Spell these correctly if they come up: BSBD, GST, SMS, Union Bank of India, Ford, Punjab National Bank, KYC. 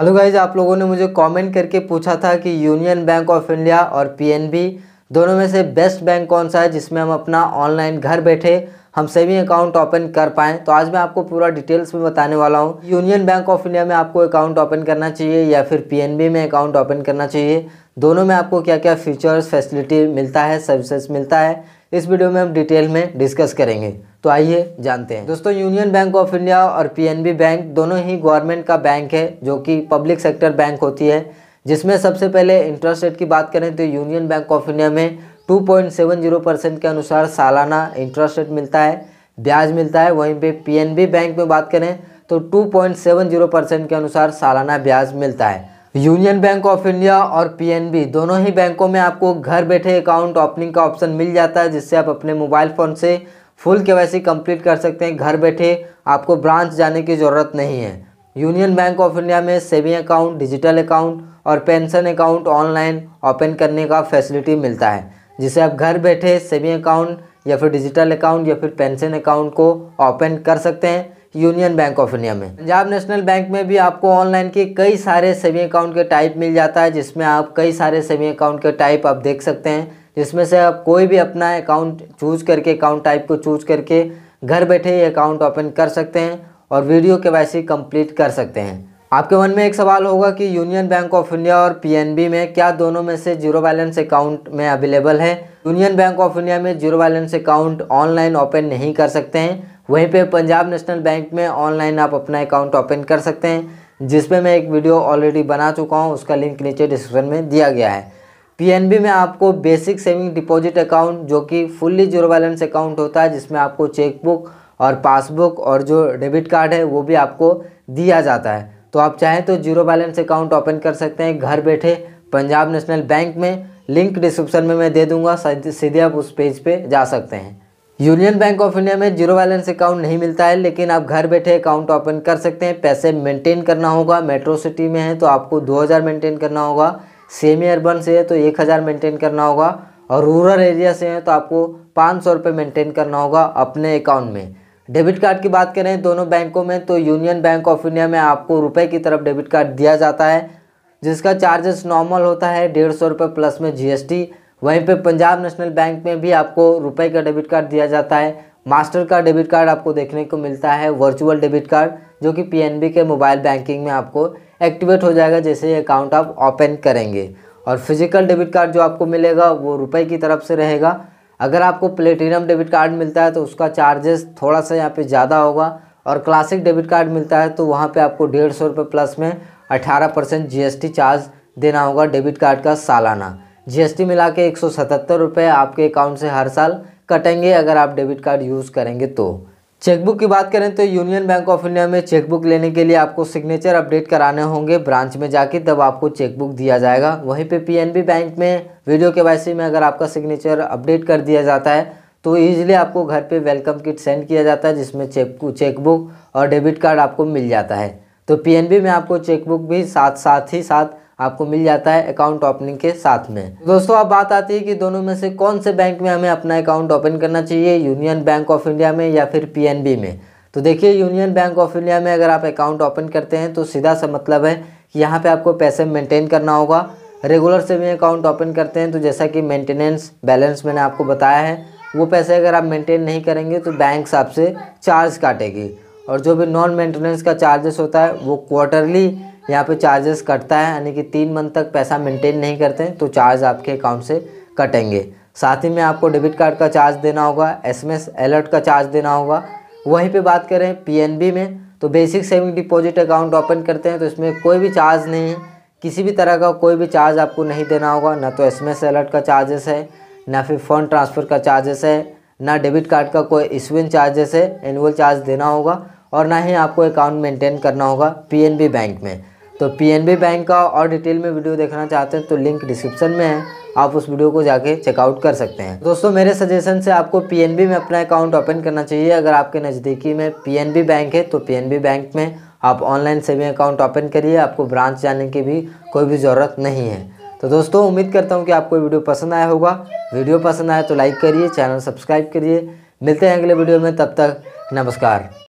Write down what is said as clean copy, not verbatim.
Hello guys, आप लोगों ने मुझे कमेंट करके पूछा था कि यूनियन बैंक ऑफ इंडिया और पीएनबी दोनों में से बेस्ट बैंक कौन सा है जिसमें हम अपना ऑनलाइन घर बैठे हम सेविंग अकाउंट ओपन कर पाएँ। तो आज मैं आपको पूरा डिटेल्स में बताने वाला हूँ। यूनियन बैंक ऑफ इंडिया में आपको अकाउंट ओपन करना चाहिए या फिर पीएनबी में अकाउंट ओपन करना चाहिए, दोनों में आपको क्या क्या फीचर्स, फैसिलिटी मिलता है, सर्विसेज मिलता है, इस वीडियो में हम डिटेल में डिस्कस करेंगे। तो आइए जानते हैं दोस्तों। यूनियन बैंक ऑफ इंडिया और पीएनबी बैंक दोनों ही गवर्नमेंट का बैंक है जो कि पब्लिक सेक्टर बैंक होती है, जिसमें सबसे पहले इंटरेस्ट रेट की बात करें तो यूनियन बैंक ऑफ इंडिया में 2.70% के अनुसार सालाना इंटरेस्ट रेट मिलता है, ब्याज मिलता है। वहीं पे पीएनबी बैंक में बात करें तो 2.70% के अनुसार सालाना ब्याज मिलता है। यूनियन बैंक ऑफ इंडिया और पीएनबी दोनों ही बैंकों में आपको घर बैठे अकाउंट ओपनिंग का ऑप्शन मिल जाता है, जिससे आप अपने मोबाइल फ़ोन से फुल केवाईसी कंप्लीट कर सकते हैं। घर बैठे आपको ब्रांच जाने की ज़रूरत नहीं है। यूनियन बैंक ऑफ इंडिया में सेविंग अकाउंट, डिजिटल अकाउंट और पेंशन अकाउंट ऑनलाइन ओपन करने का फैसिलिटी मिलता है, जिसे आप घर बैठे सेविंग अकाउंट या फिर डिजिटल अकाउंट या फिर पेंशन अकाउंट को ओपन कर सकते हैं। यूनियन बैंक ऑफ इंडिया में पंजाब नेशनल बैंक में भी आपको ऑनलाइन के कई सारे सेविंग अकाउंट के टाइप मिल जाता है, जिसमें आप कई सारे सेविंग अकाउंट के टाइप आप देख सकते हैं, जिसमें से आप कोई भी अपना अकाउंट चूज करके, अकाउंट टाइप को चूज करके घर बैठे ये अकाउंट ओपन कर सकते हैं और वीडियो केवाईसी कंप्लीट कर सकते हैं। आपके मन में एक सवाल होगा कि यूनियन बैंक ऑफ इंडिया और पीएनबी में क्या दोनों में से जीरो बैलेंस अकाउंट में अवेलेबल है? यूनियन बैंक ऑफ इंडिया में zero balance account online open नहीं कर सकते हैं। वहीं पे पंजाब नेशनल बैंक में ऑनलाइन आप अपना अकाउंट ओपन कर सकते हैं, जिस पे मैं एक वीडियो ऑलरेडी बना चुका हूं, उसका लिंक नीचे डिस्क्रिप्शन में दिया गया है। पीएनबी में आपको बेसिक सेविंग डिपॉजिट अकाउंट जो कि फुल्ली जीरो बैलेंस अकाउंट होता है, जिसमें आपको चेकबुक और पासबुक और जो डेबिट कार्ड है वो भी आपको दिया जाता है। तो आप चाहें तो जीरो बैलेंस अकाउंट ओपन कर सकते हैं घर बैठे पंजाब नेशनल बैंक में। लिंक डिस्क्रिप्शन में मैं दे दूँगा, सीधे आप उस पेज पर जा सकते हैं। यूनियन बैंक ऑफ इंडिया में जीरो बैलेंस अकाउंट नहीं मिलता है, लेकिन आप घर बैठे अकाउंट ओपन कर सकते हैं। पैसे मेंटेन करना होगा, मेट्रो सिटी में है तो आपको 2000 मेंटेन करना होगा, सेमी अर्बन से है तो 1000 मेंटेन करना होगा और रूरल एरिया से है तो आपको 500 रुपये मेंटेन करना होगा अपने अकाउंट में। डेबिट कार्ड की बात करें दोनों बैंकों में तो यूनियन बैंक ऑफ इंडिया में आपको रुपये की तरफ डेबिट कार्ड दिया जाता है, जिसका चार्जेस नॉर्मल होता है 150 रुपये प्लस में GST। वहीं पे पंजाब नेशनल बैंक में भी आपको रुपए का डेबिट कार्ड दिया जाता है। मास्टर का डेबिट कार्ड आपको देखने को मिलता है, वर्चुअल डेबिट कार्ड जो कि पीएनबी के मोबाइल बैंकिंग में आपको एक्टिवेट हो जाएगा जैसे ये अकाउंट आप ओपन करेंगे। और फिजिकल डेबिट कार्ड जो आपको मिलेगा वो रुपए की तरफ से रहेगा। अगर आपको प्लेटिनम डेबिट कार्ड मिलता है तो उसका चार्जेस थोड़ा सा यहाँ पर ज़्यादा होगा, और क्लासिक डेबिट कार्ड मिलता है तो वहाँ पर आपको 150 रुपये प्लस में 18% GST चार्ज देना होगा डेबिट कार्ड का। सालाना GST मिला के 177 रुपये आपके अकाउंट से हर साल कटेंगे अगर आप डेबिट कार्ड यूज़ करेंगे तो। चेकबुक की बात करें तो यूनियन बैंक ऑफ इंडिया में चेकबुक लेने के लिए आपको सिग्नेचर अपडेट कराने होंगे ब्रांच में जाके, तब आपको चेकबुक दिया जाएगा। वहीं पे पीएनबी बैंक में वीडियो केवाईसी में अगर आपका सिग्नेचर अपडेट कर दिया जाता है तो ईजिली आपको घर पर वेलकम किट सेंड किया जाता है, जिसमें चेकबुक और डेबिट कार्ड आपको मिल जाता है। तो पीएनबी में आपको चेकबुक भी साथ आपको मिल जाता है अकाउंट ओपनिंग के साथ में। दोस्तों, अब बात आती है कि दोनों में से कौन से बैंक में हमें अपना अकाउंट ओपन करना चाहिए, यूनियन बैंक ऑफ इंडिया में या फिर पीएनबी में। तो देखिए, यूनियन बैंक ऑफ इंडिया में अगर आप अकाउंट ओपन करते हैं तो सीधा सा मतलब है कि यहाँ पे आपको पैसे मेंटेन करना होगा। रेगुलर सेविंग अकाउंट ओपन करते हैं तो जैसा कि मेंटेनेंस बैलेंस मैंने आपको बताया है, वो पैसे अगर आप मेंटेन नहीं करेंगे तो बैंक आपसे चार्ज काटेगी। और जो भी नॉन मेंटेनेंस का चार्जेस होता है वो क्वार्टरली यहाँ पे चार्जेस कटता है, यानी कि 3 मंथ तक पैसा मेंटेन नहीं करते हैं तो चार्ज आपके अकाउंट से कटेंगे। साथ ही में आपको डेबिट कार्ड का चार्ज देना होगा, SMS अलर्ट का चार्ज देना होगा। वहीं पे बात करें पीएनबी में तो basic saving deposit account open करते हैं तो इसमें कोई भी चार्ज नहीं है, किसी भी तरह का कोई भी चार्ज आपको नहीं देना होगा। ना तो SMS अलर्ट का चार्जेस है, ना फिर फंड ट्रांसफ़र का चार्जेस है, ना डेबिट कार्ड का कोई इशुएंस चार्जेस है, एनुअल चार्ज देना होगा, और ना ही आपको अकाउंट मेंटेन करना होगा पीएनबी बैंक में। तो पीएनबी बैंक का और डिटेल में वीडियो देखना चाहते हैं तो लिंक डिस्क्रिप्शन में है, आप उस वीडियो को जाके चेकआउट कर सकते हैं। दोस्तों, मेरे सजेशन से आपको पीएनबी में अपना अकाउंट ओपन करना चाहिए। अगर आपके नज़दीकी में पीएनबी बैंक है तो पीएनबी बैंक में आप ऑनलाइन सेविंग अकाउंट ओपन करिए, आपको ब्रांच जाने की भी कोई भी ज़रूरत नहीं है। तो दोस्तों, उम्मीद करता हूँ कि आपको वीडियो पसंद आया होगा। वीडियो पसंद आए तो लाइक करिए, चैनल सब्सक्राइब करिए। मिलते हैं अगले वीडियो में, तब तक नमस्कार।